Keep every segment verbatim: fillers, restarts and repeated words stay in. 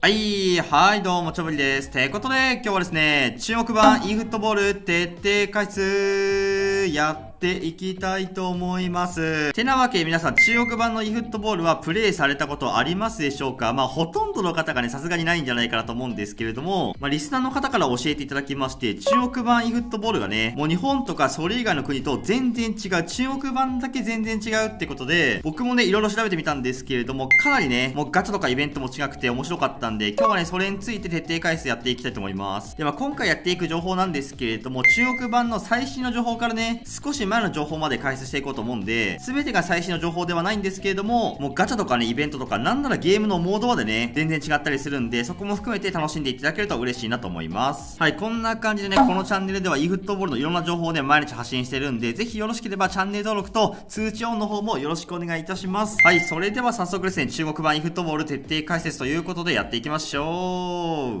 はい、はい、どうも、ちょぶりです。てことで、今日はですね、中国版イーフットボール徹底解説、やっていきたいと思います。てなわけで皆さん、中国版のイーフットボールはプレイされたことありますでしょうか？まあ、ほとんどの方がね、さすがにないんじゃないかなと思うんですけれども、まあ、リスナーの方から教えていただきまして、中国版イーフットボールがね、もう日本とかそれ以外の国と全然違う、中国版だけ全然違うってことで、僕もね、いろいろ調べてみたんですけれども、かなりね、もうガチャとかイベントも違くて面白かったんで、今日はね、それについて徹底解説やっていきたいと思います。で、まあ、今回やっていく情報なんですけれども、中国版の最新の情報からね、少し前の情報まで解説していこうと思うんで、全てが最新の情報ではないんですけれども、もうガチャとかね、イベントとか、なんならゲームのモードまでね、全然違ったりするんで、そこも含めて楽しんでいただけると嬉しいなと思います。はい、こんな感じでね、このチャンネルでは イーフットボールのいろんな情報をね、毎日発信してるんで、ぜひよろしければチャンネル登録と通知オンの方もよろしくお願いいたします。はい、それでは早速ですね、中国版イーフットボール徹底解説ということでやっていきましょう。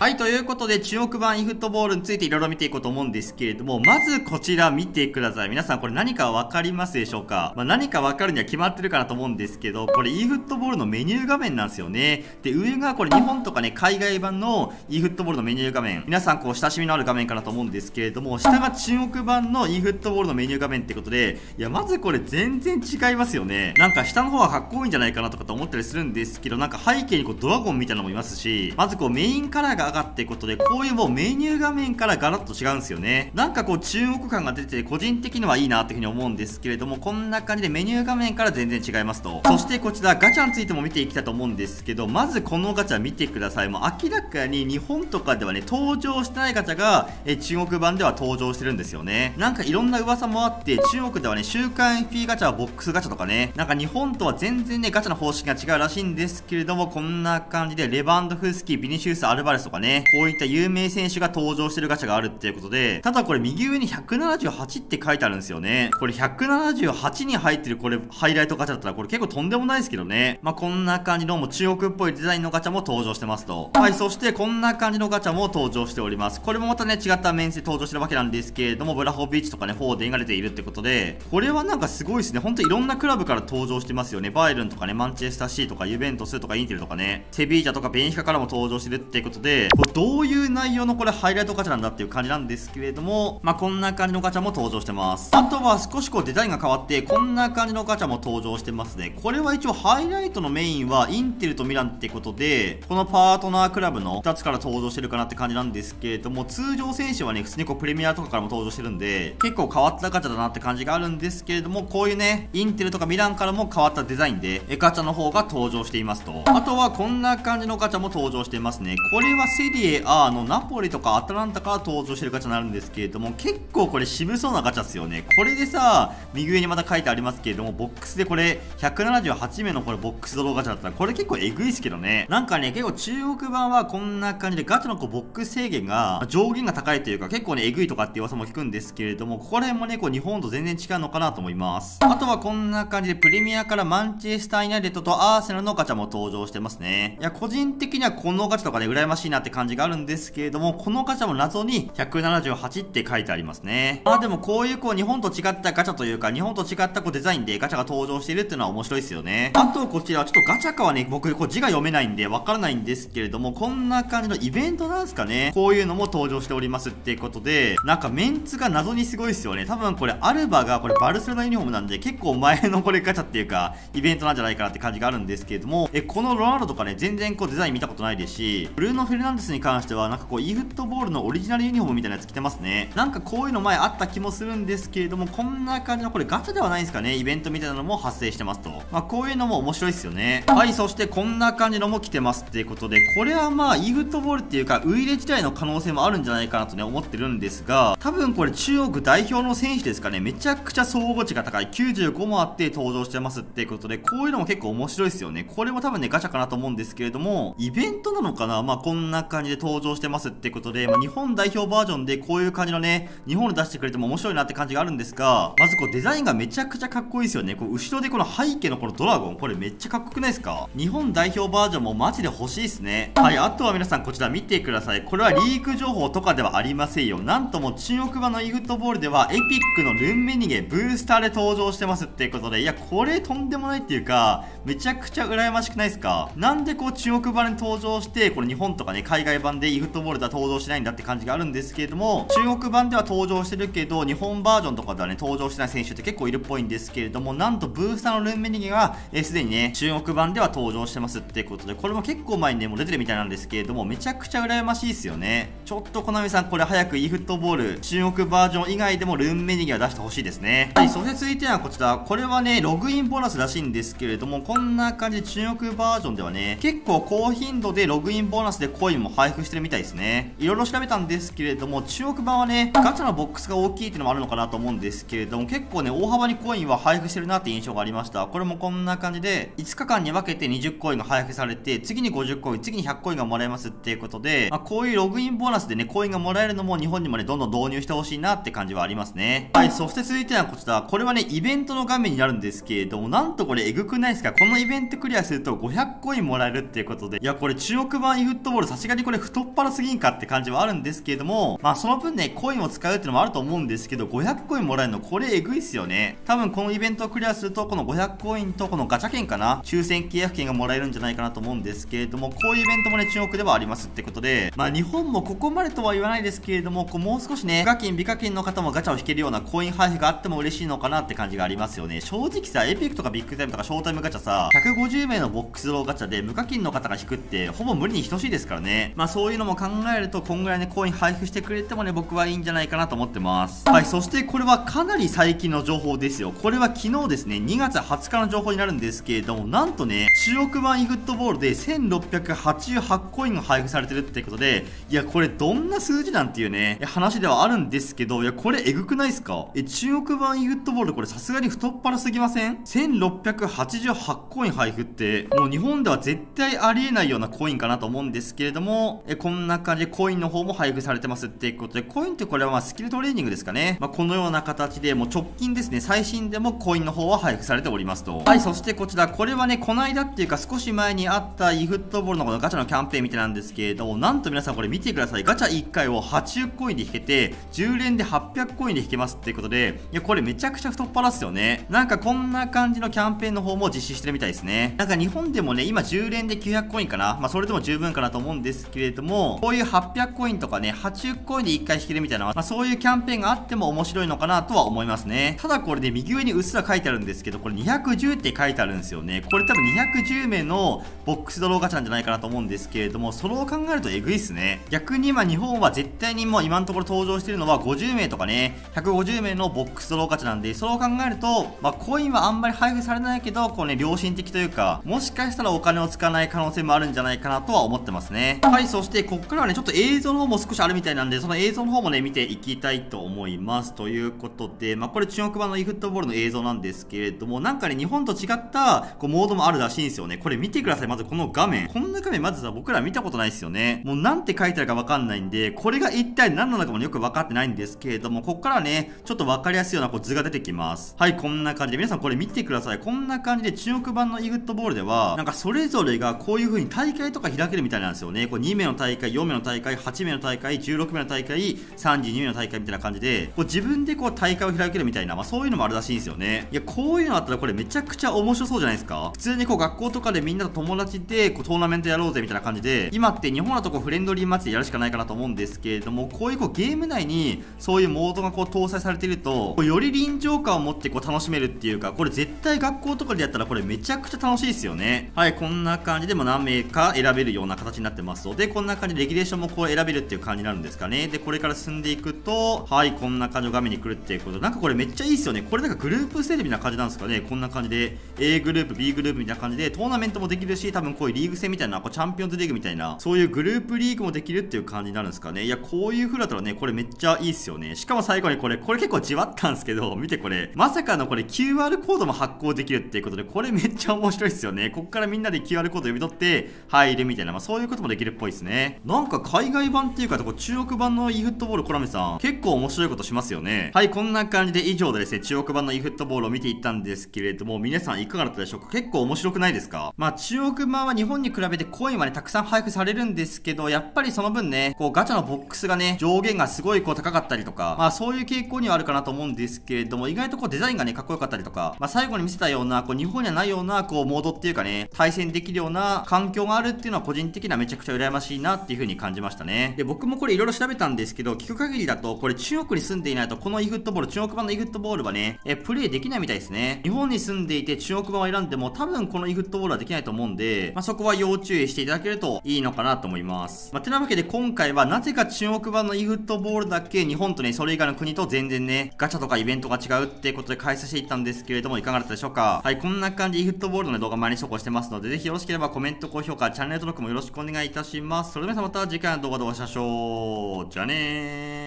はい、ということで、中国版イーフットボールについていろいろ見ていこうと思うんですけれども、まずこちら見てください。皆さんこれ何かわかりますでしょうか？まあ、何かわかるには決まってるかなと思うんですけど、これ イーフットボールのメニュー画面なんですよね。で、上がこれ日本とかね、海外版の イーフットボールのメニュー画面。皆さんこう親しみのある画面かなと思うんですけれども、下が中国版の イーフットボールのメニュー画面ってことで、いや、まずこれ全然違いますよね。なんか下の方はかっこいいんじゃないかなとかと思ったりするんですけど、なんか背景にこうドラゴンみたいなのもいますし、まずこうメインカラーが上がってことで、こういうもうメニュー画面からガラッと違うんですよね。なんかこう中国感が出て個人的にはいいなっていうふうに思うんですけれども、こんな感じでメニュー画面から全然違いますと。そしてこちらガチャについても見ていきたいと思うんですけど、まずこのガチャ見てください。もう明らかに日本とかではね、登場してないガチャがえ中国版では登場してるんですよね。なんかいろんな噂もあって、中国ではね、週刊 エフピー ガチャ、ボックスガチャとかね、なんか日本とは全然ね、ガチャの方式が違うらしいんですけれども、こんな感じでレバンドフスキー、ビニシウス、アルバレスとかね、こういった有名選手が登場してるガチャがあるっていうことで、ただこれ右上にひゃくななじゅうはちって書いてあるんですよね。これひゃくななじゅうはちに入ってるこれハイライトガチャだったらこれ結構とんでもないですけどね。まあ、こんな感じのもう中国っぽいデザインのガチャも登場してますと。はい、そしてこんな感じのガチャも登場しております。これもまたね、違った面で登場してるわけなんですけれども、ブラホビーチとかね、フォーデンが出ているってことで、これはなんかすごいですね。ほんといろんなクラブから登場してますよね。バイエルンとかね、マンチェスターシーとかユベントスとかインテルとかね、セビージャとかベンフィカからも登場してるってことで、これどういう内容のこれハイライトガチャなんだっていう感じなんですけれども、まあ、こんな感じのガチャも登場してます。あとは少しこうデザインが変わってこんな感じのガチャも登場してますね。これは一応ハイライトのメインはインテルとミランってことで、このパートナークラブのふたつから登場してるかなって感じなんですけれども、通常選手はね、普通にこうプレミアとかからも登場してるんで、結構変わったガチャだなって感じがあるんですけれども、こういうね、インテルとかミランからも変わったデザインでガチャの方が登場していますと。あとはこんな感じのガチャも登場していますね。これはセリエAのナポリとかアタランタから登場してるガチャになるんですけれども、結構これ渋そうなガチャですよね。これでさ、右上にまた書いてありますけれども、ボックスでこれひゃくななじゅうはち名のこれボックスドローガチャだったら、これ結構えぐいっすけどね。なんかね、結構中国版はこんな感じでガチャのこうボックス制限が上限が高いというか、結構ねえぐいとかって噂も聞くんですけれども、ここら辺もね、こう日本と全然違うのかなと思います。あとはこんな感じでプレミアからマンチェスターユナイテッドとアーセナルのガチャも登場してますね。いや、個人的にはこのガチャとかね、羨ましいなって感じがあるんですけれども、このガチャも謎にひゃくななじゅうはちって書いてありますね。まあ、でもこういうこう日本と違ったガチャというか、日本と違ったこうデザインでガチャが登場しているっていうのは面白いですよね。あとこちらはちょっとガチャかはね、僕こう字が読めないんでわからないんですけれども、こんな感じのイベントなんですかね。こういうのも登場しておりますっていうことで、なんかメンツが謎にすごいですよね。多分これアルバがこれバルセロナユニフォームなんで、結構前のこれガチャっていうかイベントなんじゃないかなって感じがあるんですけれども、えこのロナウドとかね、全然こうデザイン見たことないですし、ブルーノ・フェルナンデスに関してはなんかこうイーフットボールのオリジナルユニフォームみたいなやつ着てますね。なんかこういうの前あった気もするんですけれども、こんな感じのこれガチャではないんですかね。イベントみたいなのも発生してますと。まあ、こういうのも面白いですよね。はい、そしてこんな感じのも着てますっていうことで、これはまあイーフットボールっていうかウイレ自体の可能性もあるんじゃないかなとね、思ってるんですが、多分これ中国代表の選手ですかね。めちゃくちゃ総合値が高いきゅうじゅうごもあって登場してますっていうことで、こういうのも結構面白いですよね。これも多分ねガチャかなと思うんですけれども、イベントなのかな。まあ、こんなな感じで登場してますってことで、まあ、日本代表バージョンでこういう感じのね、日本を出してくれても面白いなって感じがあるんですが、まずこうデザインがめちゃくちゃかっこいいですよね。こう後ろでこの背景のこのドラゴン、これめっちゃかっこよくないですか？日本代表バージョンもマジで欲しいですね。はい、あとは皆さんこちら見てください。これはリーク情報とかではありませんよ。なんとも中国版の e フットボールではエピックのルンメニゲブースターで登場してますってことで、いや、これとんでもないっていうか、めちゃくちゃ羨ましくないですか？なんでこう中国版に登場して、これ日本とかね、海外版で e フットボールでは登場しないんだって感じがあるんですけれども、中国版では登場してるけど、日本バージョンとかではね、登場してない選手って結構いるっぽいんですけれども、なんとブースターのルンメニゲが、えー、すでにね、中国版では登場してますってことで、これも結構前にね、もう出てるみたいなんですけれども、めちゃくちゃ羨ましいですよね。ちょっとコナミさん、これ早く e フットボール、中国バージョン以外でもルンメニゲは出してほしいですね。はい、そして続いてはこちら、これはね、ログインボーナスらしいんですけれども、こんな感じで中国バージョンではね、結構高頻度でログインボーナスでコインも配布してるみたいですね。いろいろ調べたんですけれども、中国版はね、ガチャのボックスが大きいっていうのもあるのかなと思うんですけれども、結構ね、大幅にコインは配布してるなって印象がありました。これもこんな感じで、いつかかんに分けてにじゅっコインが配布されて、次にごじゅっコイン、次にひゃっコインがもらえますっていうことで、まあ、こういうログインボーナスでね、コインがもらえるのも日本にもね、どんどん導入してほしいなって感じはありますね。はい、そして続いてはこちら、これはね、イベントの画面になるんですけれども、なんとこれエグくないですか？このイベントクリアするとごひゃくコインもらえるっていうことで、いや、これ中国版 e フットボール、さすがにこれ太っ腹すぎんかって感じはあるんですけれども、まあその分ね、コインを使うっていうのもあると思うんですけど、ごひゃくコインもらえるの、これエグいっすよね。多分このイベントをクリアすると、このごひゃくコインとこのガチャ券かな、抽選契約券がもらえるんじゃないかなと思うんですけれども、こういうイベントもね、中国ではありますってことで、まあ日本もここまでとは言わないですけれども、こうもう少しね、課金美課金の方もガチャを引けるようなコイン配布があっても嬉しいのかなって感じがありますよね。正直さ、エピックとかビッグタイムとかショータイムガチャさ、ひゃくごじゅうめいのボックスローガチャで無課金の方が引くってほぼ無理に等しいですからね。まあそういうのも考えると、こんぐらいね、コイン配布してくれてもね、僕はいいんじゃないかなと思ってます。はい、そしてこれはかなり最近の情報ですよ。これは昨日ですね、にがつはつかの情報になるんですけれども、なんとね、中国版 e フットボールでせんろっぴゃくはちじゅうはちコインが配布されてるってことで、いや、これどんな数字なんていうね、話ではあるんですけど、いや、これえぐくないですか？え、中国版 e フットボール、これさすがに太っ腹すぎません？ せんろっぴゃくはちじゅうはちコイン配布って、もう日本では絶対ありえないようなコインかなと思うんですけれども、え、こんな感じでコインの方も配布されてますっていうことで、コインってこれはまあスキルトレーニングですかね。まあ、このような形で、もう直近ですね、最新でもコインの方は配布されておりますと。はい、そしてこちら、これはね、この間っていうか少し前にあった e フットボールのこのガチャのキャンペーンみたいなんですけれども、なんと皆さんこれ見てください。ガチャいっかいをはちじゅっコインで引けて、じゅうれんではっぴゃくコインで引けますっていうことで、いや、これめちゃくちゃ太っ腹っすよね。なんかこんな感じのキャンペーンの方も実施してるみたいですね。なんか日本でもね、今じゅうれんできゅうひゃくコインかな。まあそれでも十分かなと思うんですけれども、こういうはっぴゃくコインとかね、はちじゅっコインでいっかい引けるみたいな、まあそういうキャンペーンがあっても面白いのかなとは思いますね。ただこれね、右上にうっすら書いてあるんですけど、これにひゃくじゅうって書いてあるんですよね。これ多分にひゃくじゅうめいのボックスドローガチャなんじゃないかなと思うんですけれども、それを考えるとえぐいっすね。逆に今日本は絶対にもう今のところ登場してるのはごじゅうめいとかね、ひゃくごじゅうめいのボックスドローガチャなんで、それを考えると、まあコインはあんまり配布されないけど、こうね、良心的というか、もしかしたらお金を使わない可能性もあるんじゃないかなとは思ってますね。はい、そしてこっからはね、ちょっと映像の方も少しあるみたいなんで、その映像の方もね、見ていきたいと思います。ということで、まあこれ中国版の e フットボールの映像なんですけれども、なんかね、日本と違ったこうモードもあるらしいんですよね。これ見てください。まずこの画面。こんな画面まずさ、僕ら見たことないですよね。もうなんて書いてあるかわかんないんで、これが一体何なのかもよく分かってないんですけれども、こっからね、ちょっとわかりやすいようなこう図が出てきます。はい、こんな感じで、皆さんこれ見てください。こんな感じで中国版の e フットボールでは、なんかそれぞれがこういう風に大会とか開けるみたいなんですよね。こうにめいの大会、よんめいの大会、はちめいの大会、じゅうろくめいの大会、さんじゅうにめいの大会みたいな感じで、こう自分でこう大会を開けるみたいな、まあそういうのもあるらしいんですよね。いや、こういうのあったらこれめちゃくちゃ面白そうじゃないですか。普通にこう学校とかでみんなと友達でこうトーナメントやろうぜみたいな感じで、今って日本だとこうフレンドリーマッチでやるしかないかなと思うんですけれども、こういうこうゲーム内にそういうモードがこう搭載されていると、こうより臨場感を持ってこう楽しめるっていうか、これ絶対学校とかでやったらこれめちゃくちゃ楽しいですよね。はい、こんな感じでも何名か選べるような形になってますので、こんな感じでレギュレーションもこう選べるっていう感じになるんですかね。で、これから進んでいくと、はい、こんな感じの画面に来るっていうこと、なんかこれめっちゃいいですよね。これなんかグループステージみたいな感じなんですかね。こんな感じで A グループ B グループみたいな感じでトーナメントもできるし、多分こういうリーグ戦みたいな、こうチャンピオンズリーグみたいな、そういうグループリーグもできるっていう感じになるんですかね。いや、こういう風だったらね、これめっちゃいいっすよね。しかも最後にこれ、これ結構じわったんですけど、見てこれ、まさかのこれ キューアール コードも発行できるっていうことで、これめっちゃ面白いっすよね。こっからみんなで キューアール コード読み取って入るみたいな、まあそういうこともできるるっぽいですね。なんか海外版っていうか、中国版の e フットボールコラメさん、結構面白いことしますよね。はい、こんな感じで以上でですね、中国版の e フットボールを見ていったんですけれども、皆さんいかがだったでしょうか？結構面白くないですか？まあ中国版は日本に比べてコインはね、たくさん配布されるんですけど、やっぱりその分ね、こうガチャのボックスがね、上限がすごいこう高かったりとか、まあそういう傾向にはあるかなと思うんですけれども、意外とこうデザインがね、かっこよかったりとか、まあ最後に見せたような、こう日本にはないような、こうモードっていうかね、対戦できるような環境があるっていうのは個人的にはめちゃくちゃ羨ましいなっていう風に感じましたね。で、僕もこれいろいろ調べたんですけど、聞く限りだと、これ中国に住んでいないと、この e フットボール、中国版の e フットボールはね、え、プレイできないみたいですね。日本に住んでいて中国版を選んでも、多分この e フットボールはできないと思うんで、まあ、そこは要注意していただけるといいのかなと思います。まあ、てなわけで今回は、なぜか中国版の e フットボールだけ、日本とね、それ以外の国と全然ね、ガチャとかイベントが違うってことで開催していったんですけれども、いかがだったでしょうか？はい、こんな感じで e フットボールの動画毎日投稿してますので、ぜひよろしければコメント、高評価、チャンネル登録もよろしくお願いいたします。それでは皆さんまた次回の動画でお会いしましょう。じゃあね